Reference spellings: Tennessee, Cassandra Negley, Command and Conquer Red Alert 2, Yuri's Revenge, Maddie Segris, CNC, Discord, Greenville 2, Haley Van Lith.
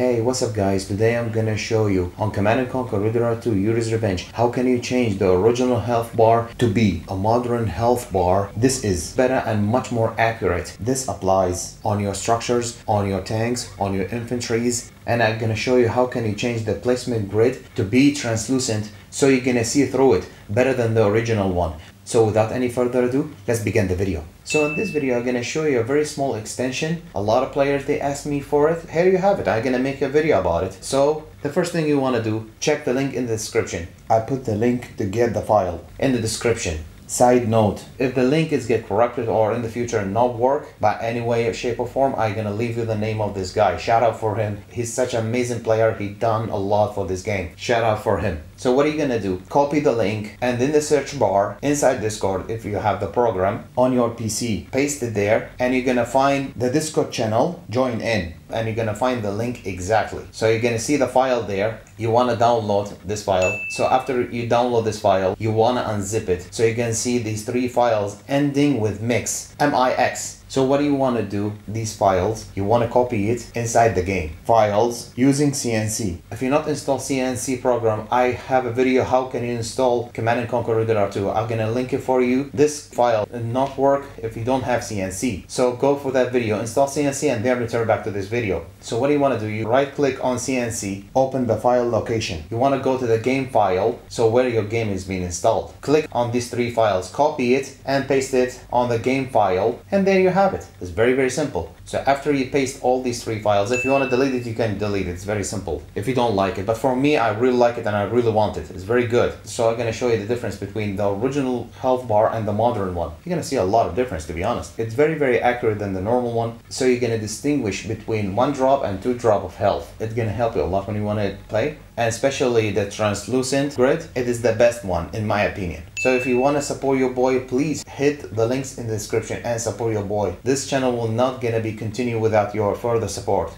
Hey, what's up guys, today I'm gonna show you on Command and Conquer Red Alert 2 Yuri's Revenge how can you change the original health bar to be a modern health bar. This is better and much more accurate. This applies on your structures, on your tanks, on your infantries, and I'm gonna show you how can you change the placement grid to be translucent so you're gonna see through it better than the original one. So without any further ado, let's begin the video. So in this video, I'm gonna show you a very small extension. A lot of players, they asked me for it. Here you have it, I'm gonna make a video about it. So the first thing you wanna do, check the link in the description. I put the link to get the file in the description. Side note, if the link is get corrupted or in the future not work by any way or shape or form, I'm gonna leave you the name of this guy. Shout out for him, he's such an amazing player, he done a lot for this game. Shout out for him. So what are you gonna do? Copy the link and in the search bar inside Discord, if you have the program on your PC, paste it there and you're gonna find the Discord channel, join in, and you're gonna find the link exactly. So you're gonna see the file there. You wanna download this file. So after you download this file, you wanna unzip it. So you can see these three files ending with mix, M-I-X. So what do you want to do? These files, you want to copy it inside the game. Files using CNC. If you're not installed CNC program, I have a video how can you install Command and Conquer Red Alert 2. I'm gonna link it for you. This file will not work if you don't have CNC. So go for that video, install CNC, and then return back to this video. So what do you want to do? You right click on CNC, open the file location. You want to go to the game file, so where your game is being installed. Click on these three files, copy it and paste it on the game file, and then you have it. It's very simple. So after you paste all these three files, if you want to delete it, you can delete it. It's very simple if you don't like it, but for me, I really like it and I really want it. It's very good. So I'm going to show you the difference between the original health bar and the modern one. You're going to see a lot of difference, to be honest. It's very accurate than the normal one. So you're going to distinguish between 1 drop and 2 drop of health. It's going to help you a lot when you want to play, and especially the translucent grid. It is the best one in my opinion. So if you want to support your boy, please hit the links in the description and support your boy. This channel will not gonna be continued without your further support.